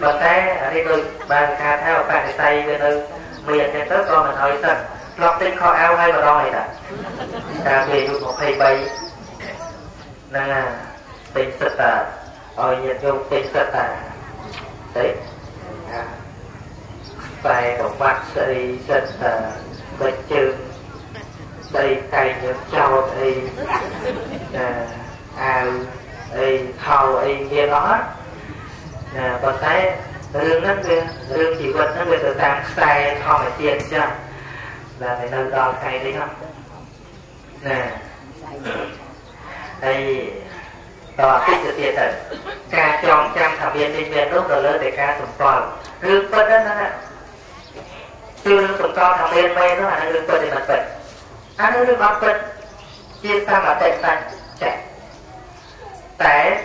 bật té ở đây tôi bàn ca theo bạn đi tay bên tôi miệng trên tớp con mình hỏi sân lọc tinh kho ao hay mà đo này nè ta về được một thầy bay nè tinh sật à rồi nhận dụng tinh sật à đấy tay đọc bác sĩ sinh bệnh chương đây tay nhớ châu thì thầu y nghe đó còn thấy rương chỉ vật nó về từ tam sai không phải tiền chưa là phải nâng đo tay đấy không nè đây tòa kích được tiền thật ca chọn trăm thảo viên sinh viên lúc đó lớn để ca sủng toàn rương bất đất đó nè chưa được tụng con thằng bên mê nó là nó được quên để mặt bệnh nó được bác bệnh chia sang là tệ sạch chạy แต่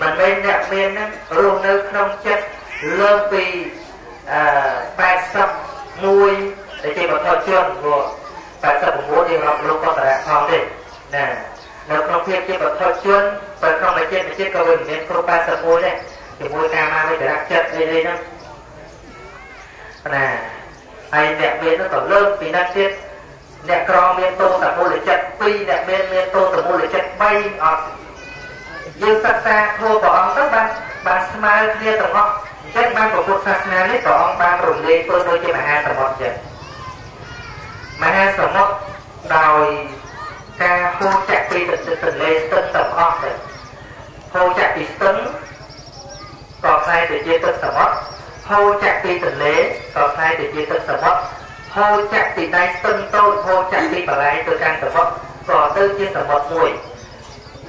มันเมียนแดดเมียนนั้นรู้นึกน้องเช็ดเรื่องปีแปดสับมุยแต่ที่แบบเท่าเชื่อมวัวแปดสับผมม้วนเองเรารู้ก็แต่ความเด็กนะแล้วน้องเพียบที่แบบเท่าเชื่อมเปิดเข้ามาเช็ดไปเช็ดกระวินเมียนครูแปดสับมุยเนี่ยถึงมุยกามาไม่แต่รักเช็ดเลยนะnè ai đẹp bên nó còn lớn vì nó chết đẹp cò bên tô sầm môi lưỡi chặt tuy đẹp bên tô sầm môi lưỡi chặt bay ọt dương xa xa thua của ông các bạn smile kia tổng hợp chết ban của cuộc xa xa nhất của ông ban rủng đi tôi đôi khi mà hai sầm mọt vậy mà hai sầm mọt đòi ca khô chặt tuy từng lên từng tổng hợp vậy khô chặt thì từng còn sai thì chia từng sầm mọt hô chặt thì tận lễ còn sai thì chia tận sầm mốt hô chặt thì nay tân tôi hô chặt thì bảo lại tôi càng sầm mốt còn tôi chia sầm mốt mùi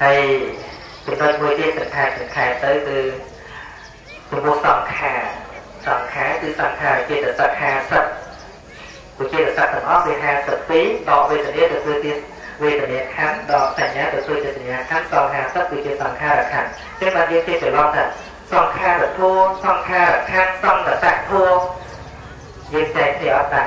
ไอ้เป็นต้นมวยที่สังขารเติร์คือเป็นพวกสังขารคือสังขารเกี่ยวกับสังขารสัตว์เกี่ยวกับสัตว์สังออกเป็นหาสัตว์ปีดอกเวทเดียวตัวที่เวทเดียวขันดอกสัญญาตัวตัวสัญญาขันสองหาสัตว์คือเกี่ยวกับสังขารขันเช่นมาเรียกที่จะรอดอ่ะสองข้าแบบโทสองข้าแบบข้างสองแบบสักโทยืนใจเสียตัด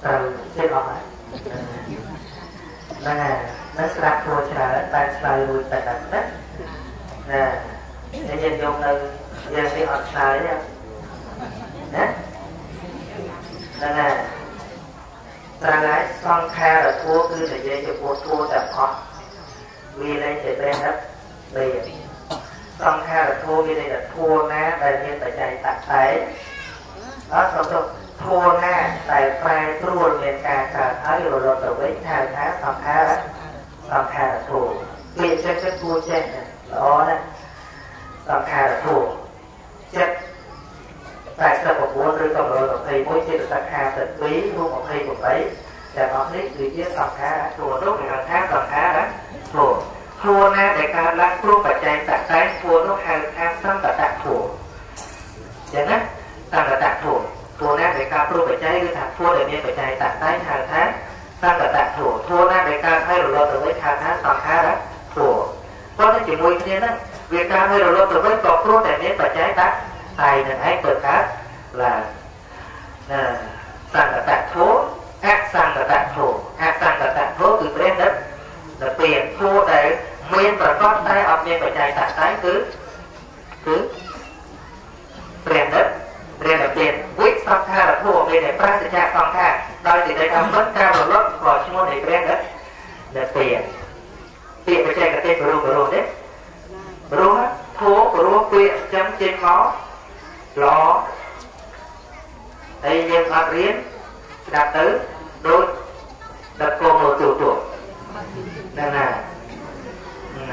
แต่เช่นออกมาน่าสลักโทชาแต่สลายลุยแต่ดันนะน่ะในเย็นยงนึงยังไม่ออกสายเนี่ยนะน่ะตราไลซองแคร์แบบทัวคือแต่เย็นจะปวดทัวแต่พอมีอะไรเจ็บแรงครับเลยxong hai là thua như đây là thua ná đại nhiên tại chạy tạc thấy đó xong rồi thua ná tại phai thua miền càng càng thấy rồi rồi rồi với thang tháng xong hai là thua miền chết chết thua chết đó nè xong hai là thua chết tại sao một buôn rưỡi xong rồi một thầy mỗi chết được tạc hai tật quý luôn một thầy một bấy để bóng nít dưới chết xong hai là thua lúc này là tháng xong hai đó thuaทัวน่าแต่การล้างรูปปัจจัยตัดท้ายทัวนกหางทางซ้ำตัดตัดทัวเดี๋ยวนะตัดตัดทัวทัวน่าแต่การรูปปัจจัยคือถัดทัวเดี๋ยวนี้ปัจจัยตัดท้ายหางท้ายซ้ำตัดตัดทัวทัวน่าแต่การให้เราตัวไว้ทางท้ายสองท้ายละทัวเพราะนั่นจีมวยเนี่ยนะเวลาให้เราตัวไว้ต่อรูปแต่เนี้ยปัจจัยตัดไต่หนึ่งให้เปิดท้ายละซ้ำตัดตัดทัวแอซ้ำตัดตัดทัวแอซ้ำตัดตัดทัวคือเปลี่ยนนั้นแต่เปลี่ยนทัวได้เมียนประกอบได้เอาเมียนปัจจัยตัดได้คือเปลี่ยนนั้นเปลี่ยนแบบเปลี่ยนวิสองท่าแบบทั่วเมียนในพระสัจจะสองท่าโดยสิ่งใดทำลดการลดลดก่อชั่วโมงในเปลี่ยนนั้นแต่เปลี่ยนปัจจัยกับเต้นกระโดดเนี่ยรู้ฮะทั่วรู้เปลี่ยนจำเจนล้อไอ้ยังอัดเรียนดับตื้อโดนดับโกงโดนจู่ๆนั่นน่ะไ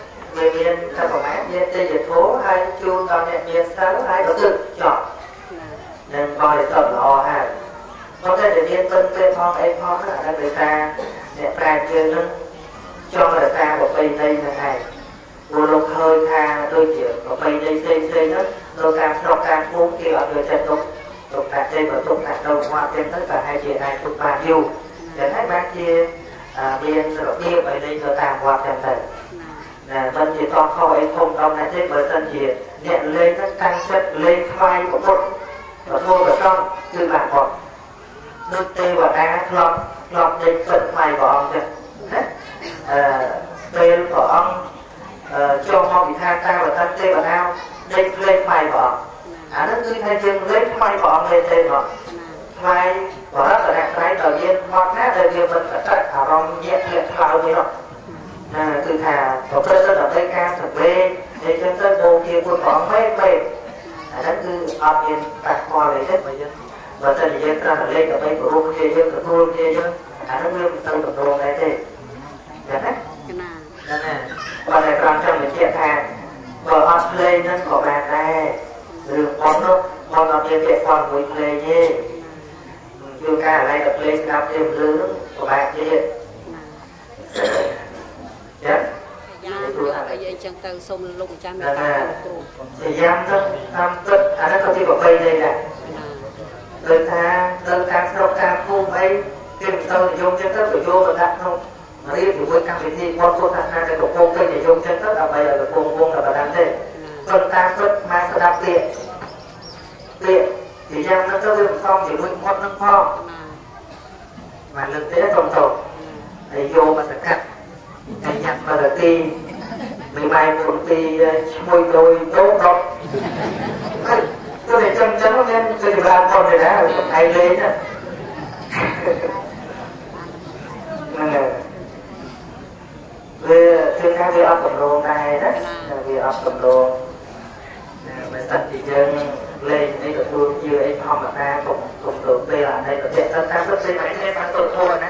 Trong là ta và bây đây là này vô lục hơi tha đôi chuyện và bây đây đây đó đôi ta đọc ta muốn kia ở người chân tục tạc đây và tục tạc đầu hoa trên tất cả hai chuyện này tục bà hiu đến hai bác kia biên rồi kia bây đây rồi ta hoa trên thật là vân thì to khâu ấy không đông này thế bởi thân thì điện lên các tăng chất lên khoai của một và thua và con từ bản một nước tê và ta lọc đây phận mày của ông kìa tên của ông cho họ bị tha ta và thân tê vào nào đây lên mày bỏ à nó cứ thay chương lên mày bỏ lên tên họ mày bỏ đó là đặt cái tờ nhiên hoặc nát tờ nhiên mình phải tận thảo rong nhẹ nhẹ thảo với nó từ thả của tên rất là tây ca thật lên để cho tên bồ kia cũng có mấy mềm à nó cứ ọt nhiên tạc hoa về hết và tên nhiên ta phải lên cả mấy của rung kia chứ của rung kia chứ à nó cứ tông tổng rung này thế. Còn này còn trong những chuyện hàng và họ play nên có bạn này rồi con nó con nó chơi chuyện con với play nhé dù cả này là play đáp thêm lứa của bạn chứ nhé là thì giam thức tham thức à nó có thể có play đây này đơn ta đọc ta khu mấy tìm sâu thì dùng chân thức của vô và đặt không mà đi thì với các vị thi con số thằng hai cái cục công kênh để dùng chân tất là bây giờ được cùng công là bà đáng thế phần ta xuất mang sẽ đạp tiện thì em nó cho dùng xong thì mình mất nâng kho mà lực tế tổng tổng thì vô mà sẽ cắt cái nhặt mà là ti mình mai một ti môi đôi đốt đốt tôi để chân chấn lên tôi để bàn con này đã ai lấy nè về thiên ca về ấp cầm đồ này đó về ấp cầm đồ mình tận thị dân lên đây là luôn như em không là ta cùng được đây là đây là chuyện thân ta bất đi mấy thế mà tôi thua nè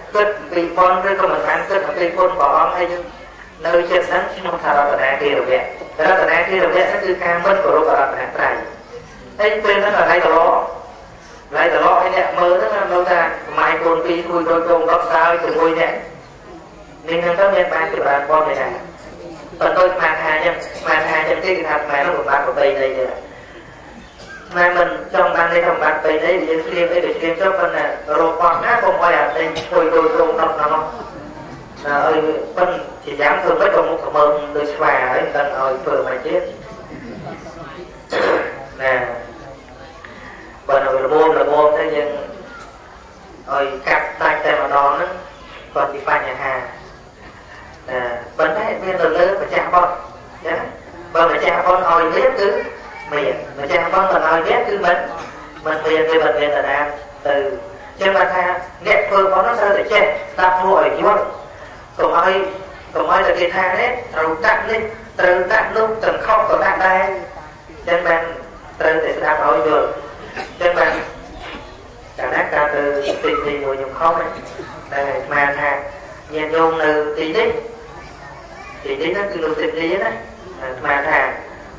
kết bị con rồi còn mình bán kết bị con bỏ ông hay dân nơi chết sáng chứ không sao là đá kia được vậy đó là đá kia được vậy nó cứ ca mất của lúc là đá này thấy bên đó là đây là lỗ lại từ lo anh em mơ rất là lâu ra mai còn đi vui đôi công đón sao thì vui nhẹ nên hàng tháng em bán thì bán con này này còn tôi mang hai trăm cái hạt mà nó một bán của đây đây mà mình trong ban đây không bán đây đấy thì riêng đấy được riêng cho con là rồi con khác không quay à đây vui đôi công đón sao là ơi con chỉ dám thôi với con một mơ đôi xòa ấy cần ơi vừa mà chết nè còn là bom thế nhưng rồi cặp tay tay mà đòn đó còn bị phai nhà hàng vẫn thấy bên từ lớn mà cha con nhá và mà cha con oi biết cứ miền mà cha con còn oi biết cứ mình miền về bệnh viện là nam từ trên bàn tha nét phương có nó sao để che ta mua ở dưới cùng oi là cái tha đấy từ tặng lúc từ không từ tặng đây trên bàn từ để ta oi được trên bàn chẳng nát ta từ tiền thì ngồi dùng không này mà thà nhà nhung từ tí tích thì chính là cứ tình lý đó mà thà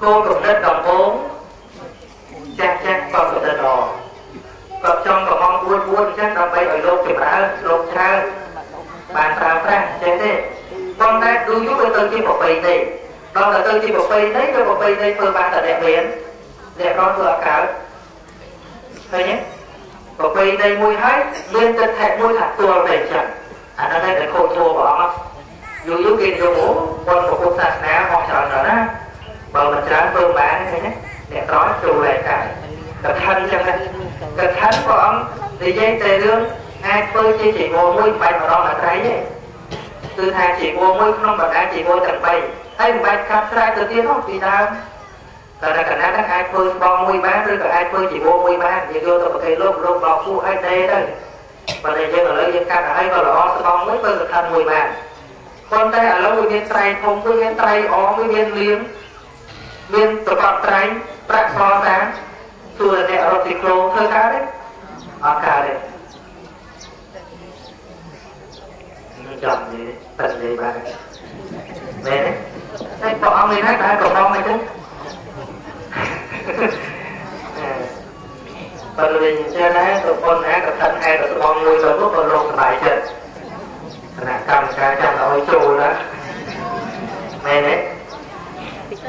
Cô cũng đất đồng bốn chắc còn cũng đất đỏ còn trong còn mong buôn chắc đồng bây ở lô kịp ra lô trao bàn tàu ra chết thế con ta cứ giúp tôi tư chi một bầy này đó là tư chi một bầy đấy cho một bầy đấy phương ba là đẹp biển đẹp con vừa cả thôi nhé một bầy này mùi hết liên tinh thạch mùi thật tuồng để chẳng anh ở đây phải khô chua bỏ không dù dù kì dù bố con của cô sạc ná hoặc chọn rồi đó bởi mình chẳng phương bán thế nhé để có chủ lại cải cẩn thân chẳng đấy cẩn thân của ông thì dây tề đương ai phơi chi chỉ ngô mùi bạch mà đó là trái vậy từ thà chỉ ngô mùi không bằng ai chỉ ngô chẳng bày hay bạch khắp trái từ tiên không thì sao tại là cả nát các ai phơi bò mùi bán rồi cả ai phơi chỉ ngô mùi bán thì vô tôi có thể lộp bò khu ai đây đây và để dân ở lấy dân ca cả hay vào là o sẽ bóng mới phơi cẩn thân mùi bán con tay ở lâu với viên trái thông với viên trái ó với viên liếm viên tập bọc trái bạc xo sáng dù là đẹp rồi thì khô thơ cá đấy ở cả đấy chồng gì đấy tận gì bạn mẹ đấy đấy cậu ông này hát đã cậu ông này chứ bởi vì chơi đấy cậu con hát cậu thân hay cậu con nuôi rồi lúc còn lộn bài trận là cầm cái cầm là ôi chù đó mẹ đấy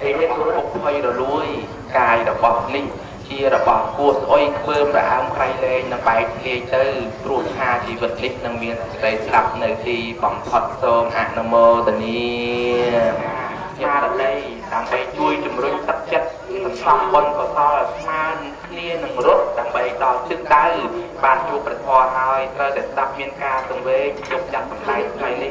thì cái số một hơi là lôi cài là bọc linh chia là bọc cuộn ôi bơm là ham cay lên là bài kia chơi ruột hà thì vật linh là miền tây sập nơi thì bỏng phật sôm hạ nam mô tần ni ra là đây làm bài chui chùm rối tập chất làm con có to là man kia nằm rốt làm bài đòi chữ cái bàn chuột bật hòa hai ra để tập miền ca từng về chụp chặt lại này đi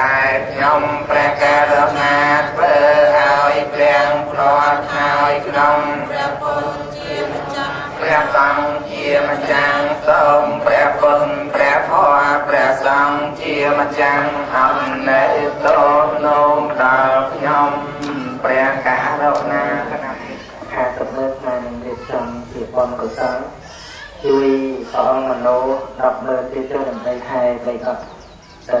ដែលខ្ញុំព្រះករុណាធ្វើឲ្យព្រះព្រមហើយក្នុងព្រះពុទ្ធជាម្ចាស់ព្រះសង្ឃជាម្ចាស់សូមព្រះគុណព្រះធម៌ព្រះសង្ឃជាម្ចាស់អំណាចទមនោមដល់ខ្ញុំព្រះករុណាខាទំនើបបានរៀបចំជាបុណ្យកុសលជួយព្រះអង្គមនុស្ស10លើទីចូលដើម្បីថែបីអត់ទៅ